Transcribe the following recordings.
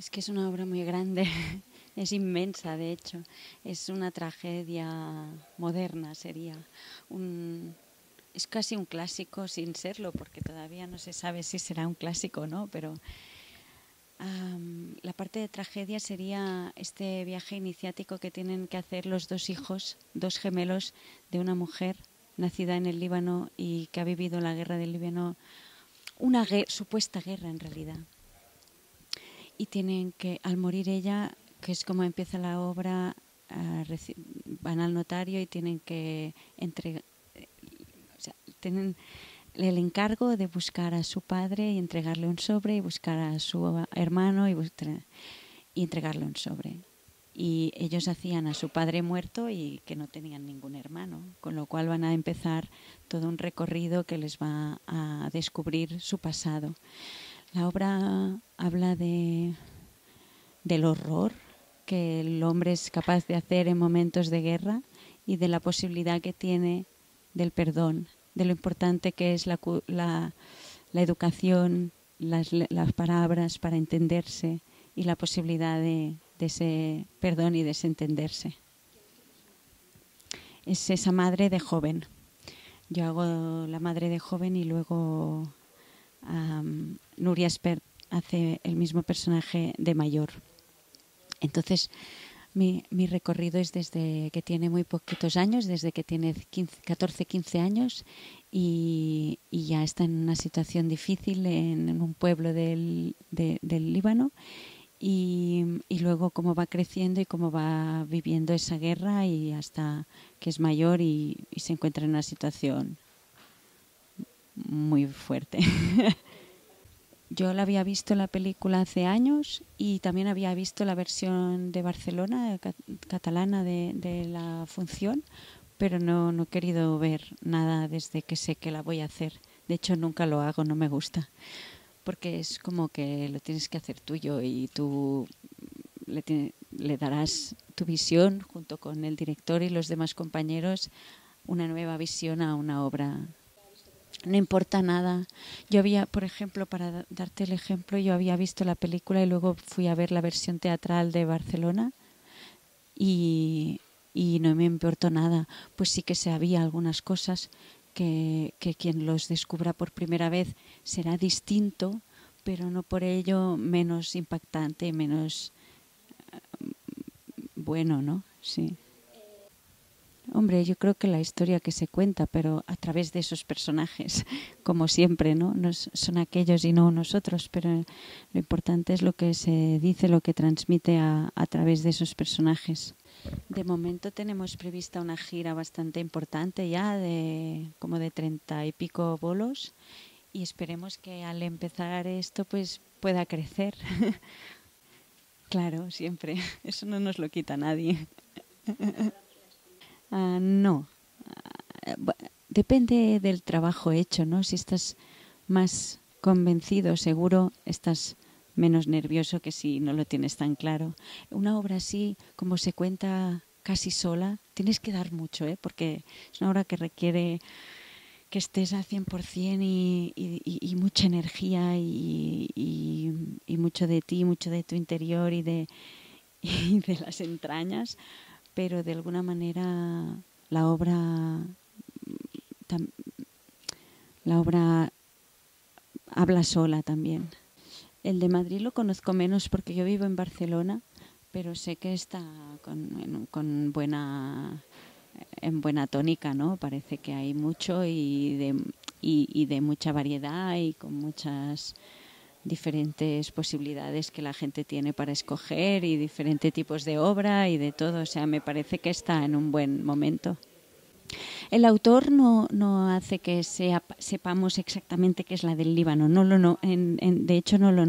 Es que es una obra muy grande, es inmensa de hecho, es una tragedia moderna sería, es casi un clásico sin serlo porque todavía no se sabe si será un clásico o no, pero la parte de tragedia sería este viaje iniciático que tienen que hacer los dos hijos, dos gemelos de una mujer nacida en el Líbano y que ha vivido la guerra del Líbano, una supuesta guerra en realidad. Y tienen que, al morir ella, que es como empieza la obra, van al notario y tienen que entregar, o sea, tienen el encargo de buscar a su padre y entregarle un sobre, y buscar a su hermano y entregarle un sobre. Y ellos hacían a su padre muerto y que no tenían ningún hermano, con lo cual van a empezar todo un recorrido que les va a descubrir su pasado. La obra habla del horror que el hombre es capaz de hacer en momentos de guerra y de la posibilidad que tiene del perdón, de lo importante que es la educación, las palabras para entenderse y la posibilidad de ese perdón y desentenderse. Es esa madre de joven. Yo hago la madre de joven y luego... Nuria Espert hace el mismo personaje de mayor. Entonces, mi recorrido es desde que tiene muy poquitos años, desde que tiene 14, 15 años y ya está en una situación difícil en un pueblo del Líbano y luego cómo va creciendo y cómo va viviendo esa guerra y hasta que es mayor y se encuentra en una situación muy fuerte. Yo la había visto la película hace años y también había visto la versión de Barcelona, catalana de la función, pero no he querido ver nada desde que sé que la voy a hacer. De hecho, nunca lo hago, no me gusta, porque es como que lo tienes que hacer tuyo y tú le darás tu visión junto con el director y los demás compañeros, una nueva visión a una obra. No importa nada. Yo había, por ejemplo, para darte el ejemplo, yo había visto la película y luego fui a ver la versión teatral de Barcelona y no me importó nada. Pues sí que sabía algunas cosas que quien los descubra por primera vez será distinto, pero no por ello menos impactante y menos bueno, ¿no? Sí. Hombre, yo creo que la historia que se cuenta, pero a través de esos personajes, como siempre, ¿no? Son aquellos y no nosotros, pero lo importante es lo que se dice, lo que transmite a través de esos personajes. De momento tenemos prevista una gira bastante importante ya, como de 30 y pico bolos, y esperemos que al empezar esto pues pueda crecer. Claro, siempre. Eso no nos lo quita nadie. No, depende del trabajo hecho, ¿no? Si estás más convencido, seguro, estás menos nervioso que si no lo tienes tan claro. Una obra así, como se cuenta casi sola, tienes que dar mucho, ¿eh? Porque es una obra que requiere que estés al 100% y mucha energía y mucho de ti, mucho de tu interior y de las entrañas. Pero de alguna manera la obra habla sola también. El de Madrid lo conozco menos porque yo vivo en Barcelona, pero sé que está en buena tónica, ¿no? Parece que hay mucho y de mucha variedad y con muchas diferentes posibilidades que la gente tiene para escoger y diferentes tipos de obra y de todo, o sea, me parece que está en un buen momento. El autor no hace que sepamos exactamente qué es la del Líbano, de hecho no lo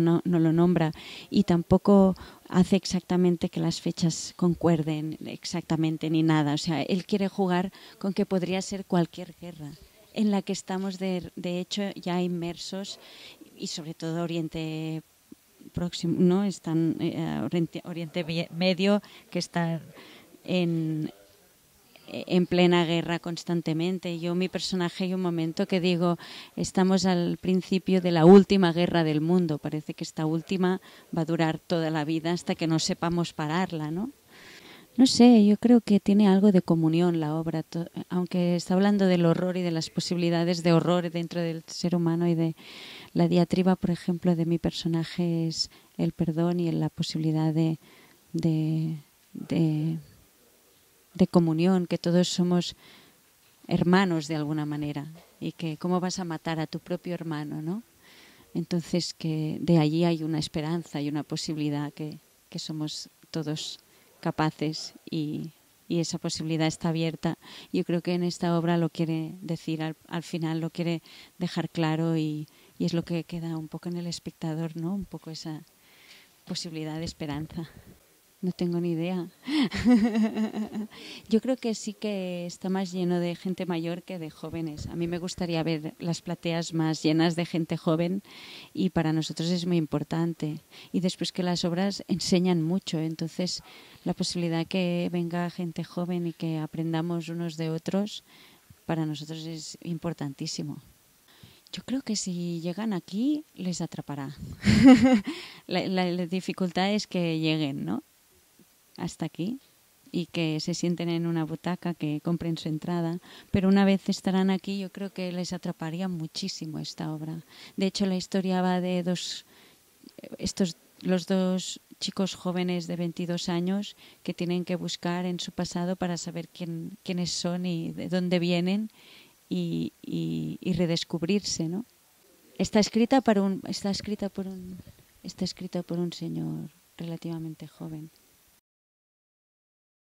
nombra y tampoco hace exactamente que las fechas concuerden exactamente ni nada, o sea, él quiere jugar con que podría ser cualquier guerra en la que estamos de hecho ya inmersos y sobre todo Oriente Próximo, ¿no? Están Oriente Medio que está en en plena guerra constantemente. Yo, mi personaje, hay un momento que digo, estamos al principio de la última guerra del mundo, parece que esta última va a durar toda la vida hasta que no sepamos pararla, ¿no? No sé, yo creo que tiene algo de comunión la obra, aunque está hablando del horror y de las posibilidades de horror dentro del ser humano y de la diatriba, por ejemplo, de mi personaje es el perdón y la posibilidad de comunión, que todos somos hermanos de alguna manera y que cómo vas a matar a tu propio hermano, ¿no? Entonces que de allí hay una esperanza y una posibilidad que somos todos capaces y esa posibilidad está abierta. Yo creo que en esta obra lo quiere decir, al final lo quiere dejar claro y es lo que queda un poco en el espectador, ¿no? Un poco esa posibilidad de esperanza. No tengo ni idea. Yo creo que sí que está más lleno de gente mayor que de jóvenes. A mí me gustaría ver las plateas más llenas de gente joven y para nosotros es muy importante. Y después que las obras enseñan mucho, entonces la posibilidad que venga gente joven y que aprendamos unos de otros, para nosotros es importantísimo. Yo creo que si llegan aquí les atrapará. La dificultad es que lleguen, ¿no?, hasta aquí y que se sienten en una butaca, que compren su entrada, pero una vez estarán aquí yo creo que les atraparía muchísimo esta obra. De hecho, la historia va de los dos chicos jóvenes de 22 años que tienen que buscar en su pasado para saber quiénes son y de dónde vienen y redescubrirse, ¿no? Está escrita por un señor relativamente joven.